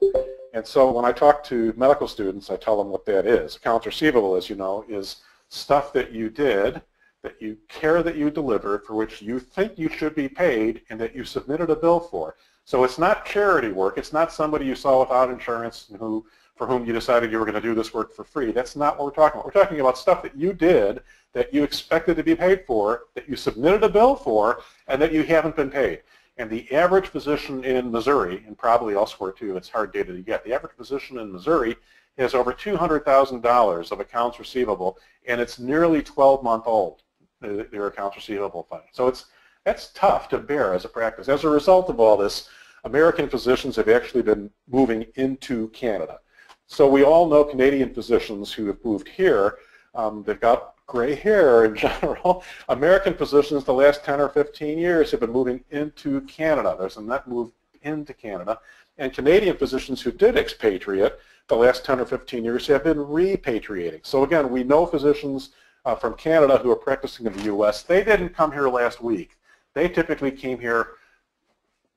And so when I talk to medical students, I tell them what that is. Accounts receivable, as you know, is stuff that you did, that you care that you delivered, for which you think you should be paid and that you submitted a bill for. So it's not charity work. It's not somebody you saw without insurance and who for whom you decided you were going to do this work for free. That's not what we're talking about. We're talking about stuff that you did, that you expected to be paid for, that you submitted a bill for, and that you haven't been paid. And the average physician in Missouri, and probably elsewhere too, it's hard data to get, the average physician in Missouri has over two hundred thousand dollars of accounts receivable, and it's nearly twelve months old, their accounts receivable fund. So it's, that's tough to bear as a practice. As a result of all this, American physicians have actually been moving into Canada. So we all know Canadian physicians who have moved here. Um, they've got gray hair in general. American physicians the last ten or fifteen years have been moving into Canada. There's a net move into Canada. And Canadian physicians who did expatriate the last ten or fifteen years have been repatriating. So again, we know physicians uh, from Canada who are practicing in the U S. They didn't come here last week. They typically came here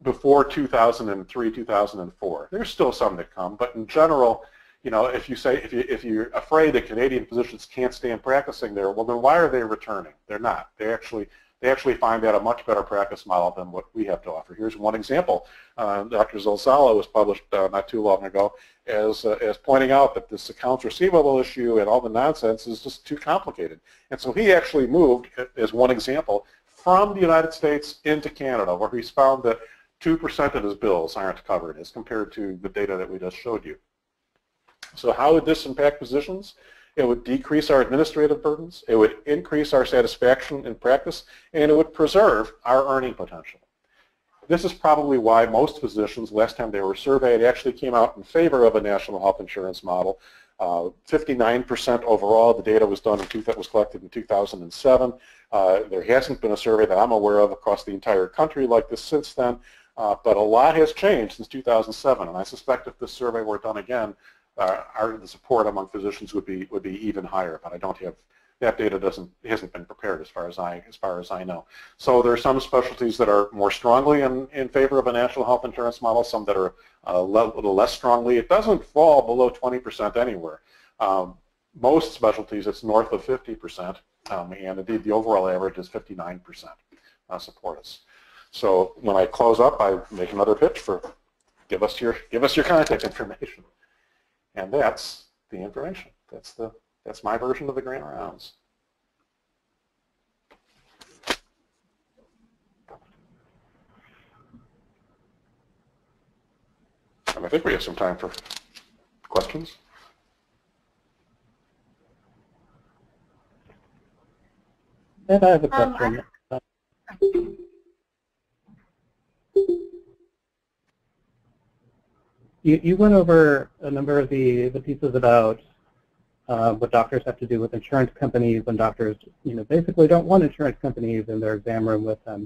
before two thousand three, two thousand four. There's still some that come, but in general, you know, if you say if you if you're afraid that Canadian physicians can't stand practicing there, well, then why are they returning? They're not. They actually they actually find that a much better practice model than what we have to offer. Here's one example. Uh, Doctor Zilzala was published uh, not too long ago as, uh, as pointing out that this accounts receivable issue and all the nonsense is just too complicated. And so he actually moved, as one example, from the United States into Canada, where he's found that two percent of his bills aren't covered as compared to the data that we just showed you. So how would this impact physicians? It would decrease our administrative burdens, it would increase our satisfaction in practice, and it would preserve our earning potential. This is probably why most physicians, last time they were surveyed, actually came out in favor of a national health insurance model. Uh, fifty-nine percent overall, the data was done in two, that was collected in two thousand seven. Uh, there hasn't been a survey that I'm aware of across the entire country like this since then, uh, but a lot has changed since two thousand seven, and I suspect if this survey were done again, Uh, our, the support among physicians would be would be even higher, but I don't have that data. Doesn't hasn't been prepared as far as I as far as I know. So there are some specialties that are more strongly in, in favor of a national health insurance model, some that are uh, a little less strongly. It doesn't fall below twenty percent anywhere. Um, most specialties, it's north of fifty percent, um, and indeed the overall average is fifty-nine percent uh, support us. So when I close up, I make another pitch for give us your give us your contact information. And that's the information. That's the that's my version of the Grand Rounds. And I think we have some time for questions. And I have a question. Um, You, you went over a number of the, the pieces about uh, what doctors have to do with insurance companies when doctors, you know, basically don't want insurance companies in their exam room with them.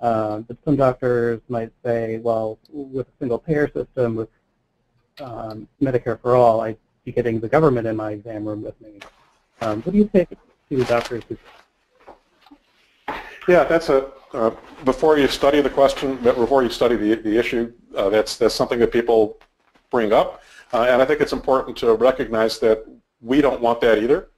Uh, but some doctors might say, well, with a single payer system, with um, Medicare for all, I'd be getting the government in my exam room with me. Um, what do you say to doctors who... Yeah, that's a, uh, before you study the question, before you study the, the issue, uh, that's, that's something that people bring up. Uh, and I think it's important to recognize that we don't want that either.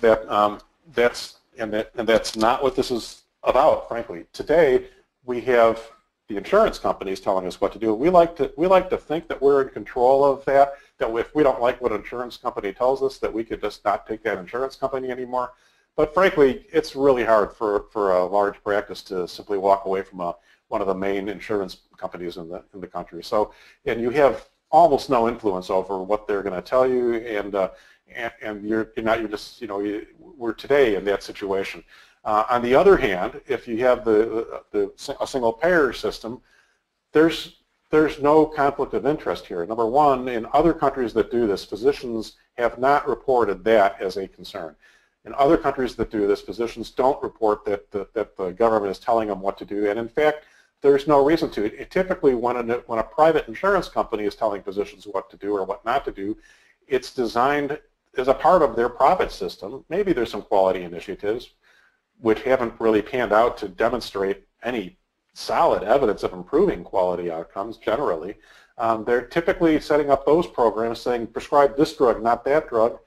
That, um, that's, and, that, and that's not what this is about, frankly. Today, we have the insurance companies telling us what to do. We like to, we like to think that we're in control of that, that if we don't like what an insurance company tells us, that we could just not take that insurance company anymore. But frankly, it's really hard for, for a large practice to simply walk away from a, one of the main insurance companies in the, in the country. So, and you have almost no influence over what they're going to tell you, and, uh, and, and you're, you're not, you're just, you know, you, we're today in that situation. Uh, on the other hand, if you have the, the, the, a single payer system, there's, there's no conflict of interest here. Number one, in other countries that do this, physicians have not reported that as a concern. In other countries that do this, physicians don't report that the, that the government is telling them what to do, and in fact, there's no reason to. It, it typically, when, an, when a private insurance company is telling physicians what to do or what not to do, it's designed as a part of their profit system. Maybe there's some quality initiatives which haven't really panned out to demonstrate any solid evidence of improving quality outcomes generally. Um, they're typically setting up those programs saying, prescribe this drug, not that drug.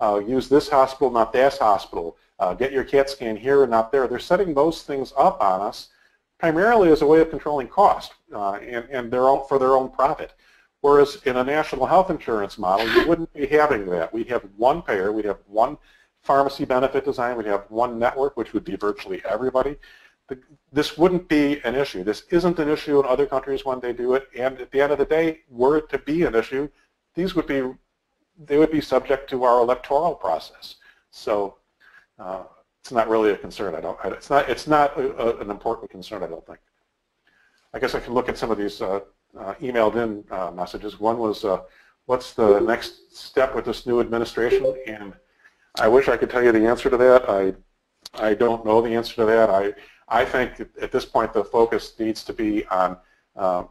Uh, use this hospital, not that hospital. Uh, get your CAT scan here and not there. They're setting those things up on us primarily as a way of controlling cost uh, and, and their own, for their own profit. Whereas in a national health insurance model, you wouldn't be having that. We'd have one payer, we'd have one pharmacy benefit design, we'd have one network, which would be virtually everybody. The, this wouldn't be an issue. This isn't an issue in other countries when they do it, and at the end of the day, were it to be an issue, these would be they would be subject to our electoral process. So uh, it's not really a concern. I don't. It's not. It's not a, a, an important concern. I don't think. I guess I can look at some of these uh, uh, emailed-in uh, messages. One was, uh, "What's the next step with this new administration?" And I wish I could tell you the answer to that. I, I don't know the answer to that. I, I think at this point the focus needs to be on, um,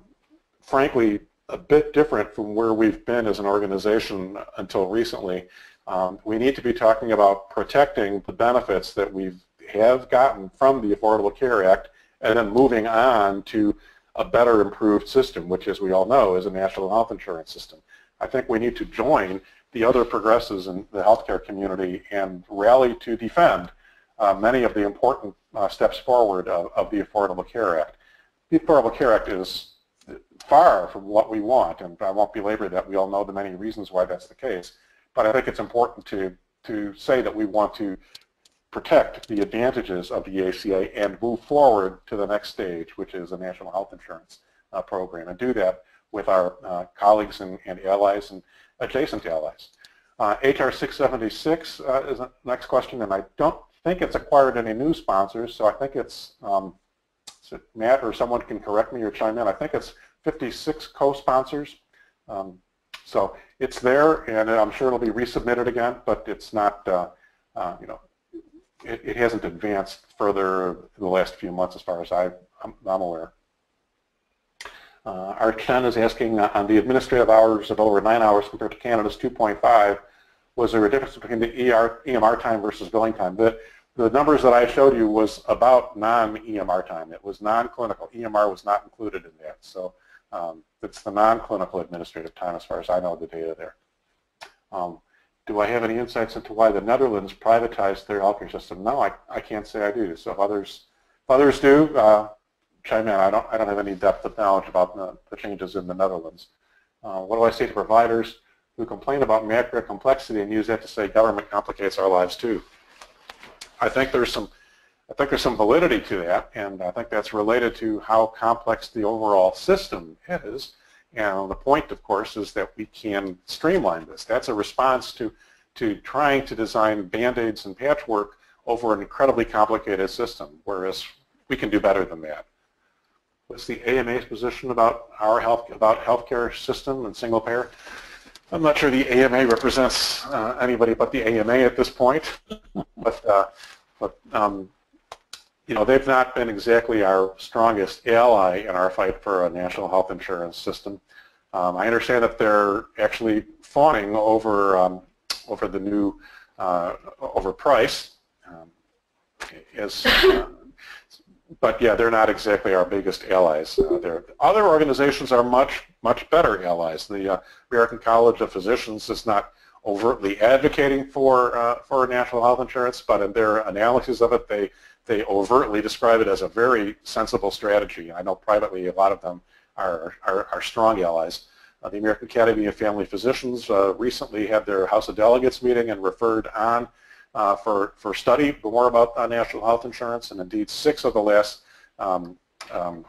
frankly, a bit different from where we've been as an organization until recently. Um, we need to be talking about protecting the benefits that we have gotten from the Affordable Care Act and then moving on to a better improved system, which as we all know is a national health insurance system. I think we need to join the other progressives in the healthcare community and rally to defend uh, many of the important uh, steps forward of, of the Affordable Care Act. The Affordable Care Act is far from what we want, and I won't belabor that. We all know the many reasons why that's the case, but I think it's important to, to say that we want to protect the advantages of the A C A and move forward to the next stage, which is a national health insurance uh, program, and do that with our uh, colleagues and, and allies and adjacent allies. Uh, H R six seventy-six uh, is the next question, and I don't think it's acquired any new sponsors, so I think it's, um, so Matt or someone can correct me or chime in, I think it's fifty-six co-sponsors. Um, so it's there, and I'm sure it'll be resubmitted again, but it's not, uh, uh, you know, it, it hasn't advanced further in the last few months as far as I, I'm, I'm aware. Uh, Archen is asking, uh, on the administrative hours of over nine hours compared to Canada's two point five, was there a difference between the E R, E M R time versus billing time? The, the numbers that I showed you was about non-E M R time. It was non-clinical. E M R was not included in that. So um, it's the non-clinical administrative time as far as I know the data there. Um, do I have any insights into why the Netherlands privatized their healthcare system? No, I, I can't say I do. So if others, if others do, uh, chime in. I don't, I don't have any depth of knowledge about the, the changes in the Netherlands. Uh, what do I say to providers who complain about macro complexity and use that to say government complicates our lives too? I think there's some, I think there's some validity to that, and I think that's related to how complex the overall system is. And the point, of course, is that we can streamline this. That's a response to, to trying to design band-aids and patchwork over an incredibly complicated system, whereas we can do better than that. What's the A M A's position about our health, about healthcare system and single payer? I'm not sure the A M A represents uh, anybody but the A M A at this point, but uh, but um, you know, they've not been exactly our strongest ally in our fight for a national health insurance system. Um, I understand that they're actually fawning over um, over the new uh, over price, um, as. Uh, But yeah, they're not exactly our biggest allies. Uh, there, other organizations are much, much better allies. The uh, American College of Physicians is not overtly advocating for uh, for national health insurance, but in their analysis of it, they they overtly describe it as a very sensible strategy. I know privately a lot of them are are, are strong allies. Uh, the American Academy of Family Physicians uh, recently had their House of Delegates meeting and referred on. Uh, for, for study more about uh, national health insurance, and indeed six of the last um, um,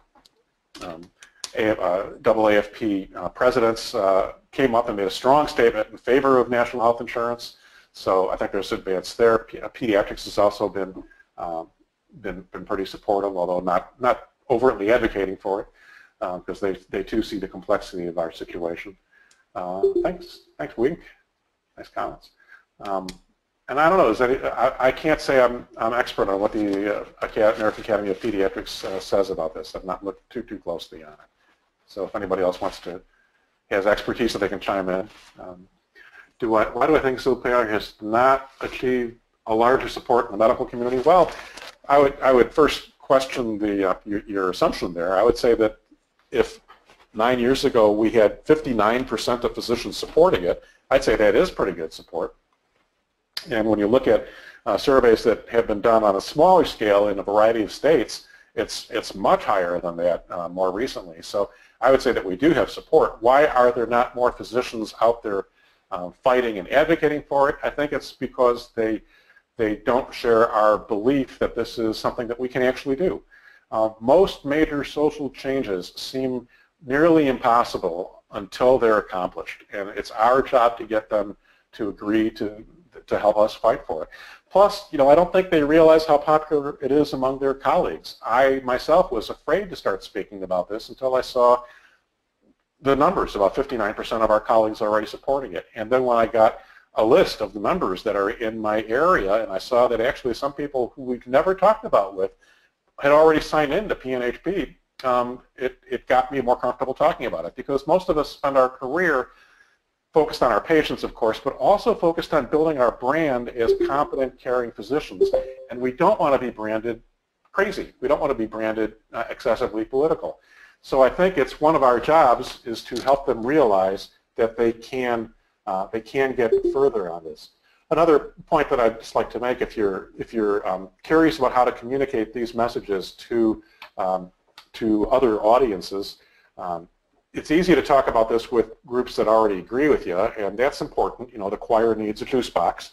um, A, uh, A A F P uh, presidents uh, came up and made a strong statement in favor of national health insurance. So I think there's advance there. P pediatrics has also been, uh, been been pretty supportive, although not, not overtly advocating for it, because uh, they, they too see the complexity of our situation. Uh, thanks, thanks Wink, nice comments. Um, And I don't know, is any, I, I can't say I'm, I'm expert on what the uh, American Academy of Pediatrics uh, says about this. I've not looked too, too closely on it. So if anybody else wants to, has expertise that they can chime in. Um, do I, why do I think single payer has not achieved a larger support in the medical community? Well, I would, I would first question the, uh, your, your assumption there. I would say that if nine years ago we had fifty-nine percent of physicians supporting it, I'd say that is pretty good support. And when you look at uh, surveys that have been done on a smaller scale in a variety of states, it's, it's much higher than that uh, more recently. So I would say that we do have support. Why are there not more physicians out there um, fighting and advocating for it? I think it's because they, they don't share our belief that this is something that we can actually do. Uh, most major social changes seem nearly impossible until they're accomplished. And it's our job to get them to agree to to help us fight for it. Plus, you know, I don't think they realize how popular it is among their colleagues. I myself was afraid to start speaking about this until I saw the numbers, about fifty-nine percent of our colleagues already supporting it. And then when I got a list of the members that are in my area, and I saw that actually some people who we've never talked about with had already signed in to P N H P, um, it, it got me more comfortable talking about it, because most of us spend our career focused on our patients, of course, but also focused on building our brand as competent, caring physicians. And we don't want to be branded crazy. We don't want to be branded uh, excessively political. So I think it's one of our jobs is to help them realize that they can, uh, they can get further on this. Another point that I'd just like to make, if you're if you're um, curious about how to communicate these messages to um, to other audiences, um, it's easy to talk about this with groups that already agree with you, and that's important. You know, the choir needs a juice box.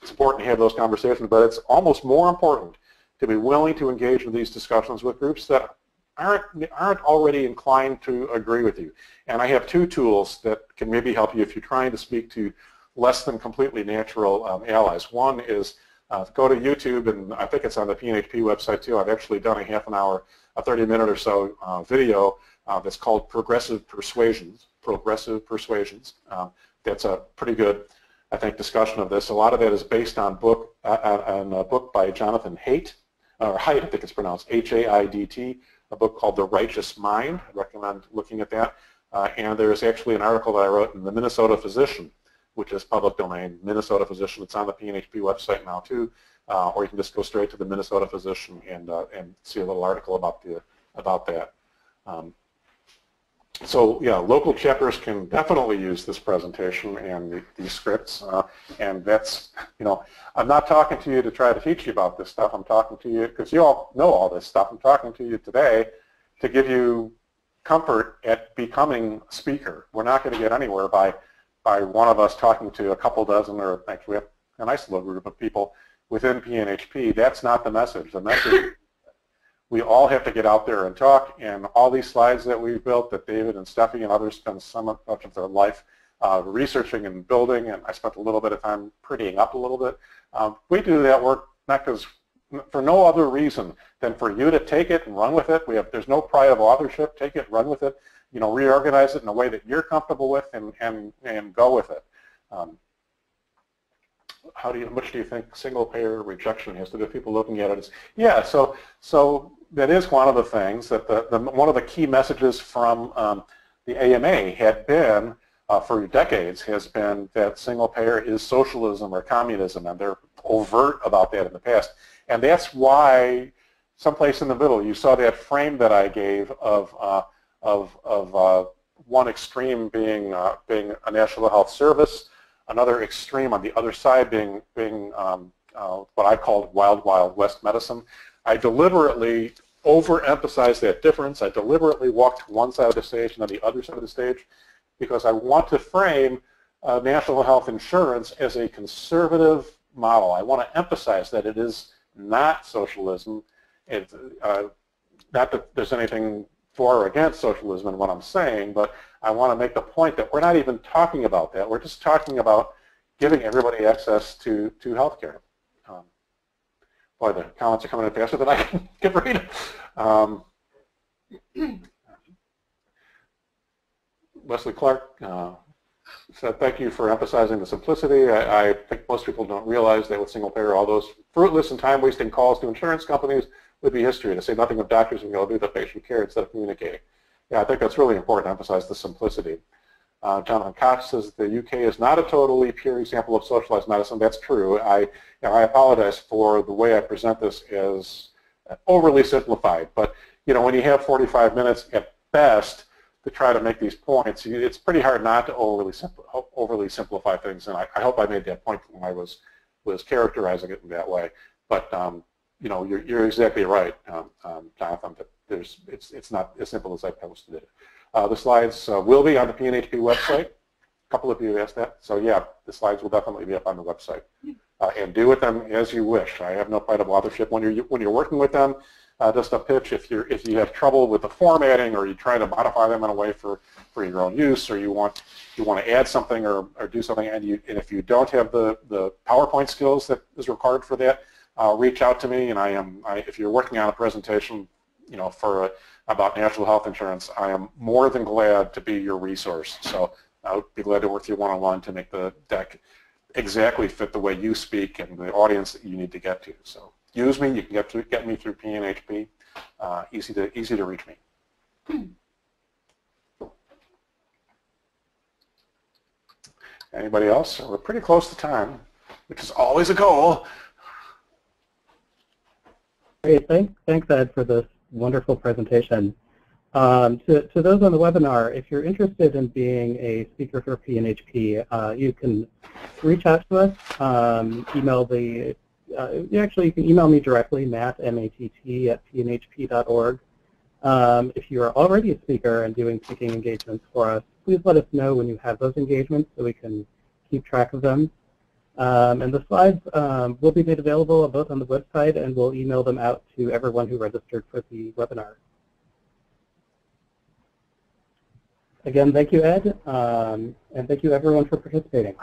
It's important to have those conversations, but it's almost more important to be willing to engage in these discussions with groups that aren't aren't already inclined to agree with you. And I have two tools that can maybe help you if you're trying to speak to less than completely natural um, allies. One is uh, go to YouTube, and I think it's on the P N H P website too. I've actually done a half an hour, a thirty minute or so uh, video uh, that's called Progressive Persuasions. Progressive Persuasions. Um, that's a pretty good, I think, discussion of this. A lot of that is based on book uh, on a book by Jonathan Haidt, or Haidt, I think it's pronounced H A I D T, a book called The Righteous Mind. I recommend looking at that. Uh, and there's actually an article that I wrote in the Minnesota Physician, which is public domain, Minnesota Physician. It's on the P N H P website now too, uh, or you can just go straight to the Minnesota Physician and uh, and see a little article about the about that. Um, so yeah, local chapters can definitely use this presentation and the, these scripts, uh, and that's, you know, I'm not talking to you to try to teach you about this stuff. I'm talking to you because you all know all this stuff. I'm talking to you today to give you comfort at becoming a speaker. We're not going to get anywhere by by one of us talking to a couple dozen, or actually we have a nice little group of people within P N H P. That's not the message. The message, we all have to get out there and talk, and all these slides that we've built, that David and Steffi and others spend so much of their life uh, researching and building, and I spent a little bit of time prettying up a little bit. Um, we do that work not because, for no other reason than for you to take it and run with it. We have, there's no pride of authorship. Take it, run with it. You know, reorganize it in a way that you're comfortable with, and and, and go with it. Um, how do you, much do you think single payer rejection has to do with people looking at it? As, yeah, so so that is one of the things that the, the one of the key messages from um, the A M A had been uh, for decades has been that single payer is socialism or communism, and they're overt about that in the past, and that's why someplace in the middle you saw that frame that I gave of. Uh, of, of uh, one extreme being uh, being a national health service, another extreme on the other side being, being um, uh, what I called wild, wild west medicine. I deliberately overemphasized that difference. I deliberately walked to one side of the stage and on the other side of the stage because I want to frame uh, national health insurance as a conservative model. I want to emphasize that it is not socialism. It, uh, not that there's anything for or against socialism and what I'm saying, but I want to make the point that we're not even talking about that. We're just talking about giving everybody access to, to health care. Um, boy, the comments are coming in faster than I can get read of. Um, Wesley Clark uh, said, thank you for emphasizing the simplicity. I, I think most people don't realize that with single payer, all those fruitless and time-wasting calls to insurance companies would be history, to say nothing of doctors and go do the patient care instead of communicating. Yeah, I think that's really important to emphasize the simplicity. Uh, Jonathan Cox says the U K is not a totally pure example of socialized medicine. That's true. I, you know, I apologize for the way I present this as overly simplified, but you know, when you have forty-five minutes at best to try to make these points, it's pretty hard not to overly, simpl overly simplify things, and I, I hope I made that point when I was, was characterizing it in that way. But um, you know, you're, you're exactly right, um, um, Jonathan, but there's, it's, it's not as simple as I posted it. Uh, the slides uh, will be on the P N H P website. A couple of you asked that. So yeah, the slides will definitely be up on the website. Uh, and do with them as you wish. I have no pride of authorship. When you're, when you're working with them, uh, just a pitch, if, you're, if you have trouble with the formatting or you're trying to modify them in a way for, for your own use, or you want, you want to add something or, or do something, and, you, and if you don't have the, the PowerPoint skills that is required for that, Uh, reach out to me, and I am. I, if you're working on a presentation, you know, for uh, about national health insurance, I am more than glad to be your resource. So I would be glad to work with you one-on-one to make the deck exactly fit the way you speak and the audience that you need to get to. So use me. You can get to get me through P N H P. Uh, easy to easy to reach me. Hmm. Anybody else? We're pretty close to time, which is always a goal. Great. Thanks, thanks, Ed, for this wonderful presentation. Um, to, to those on the webinar, if you're interested in being a speaker for P N H P, uh, you can reach out to us, um, email the, uh, actually you can email me directly, Matt, M A T T, at P N H P dot org. Um, if you are already a speaker and doing speaking engagements for us, please let us know when you have those engagements so we can keep track of them. Um, and the slides um, will be made available both on the website, and we'll email them out to everyone who registered for the webinar. Again, thank you, Ed, um, and thank you everyone for participating.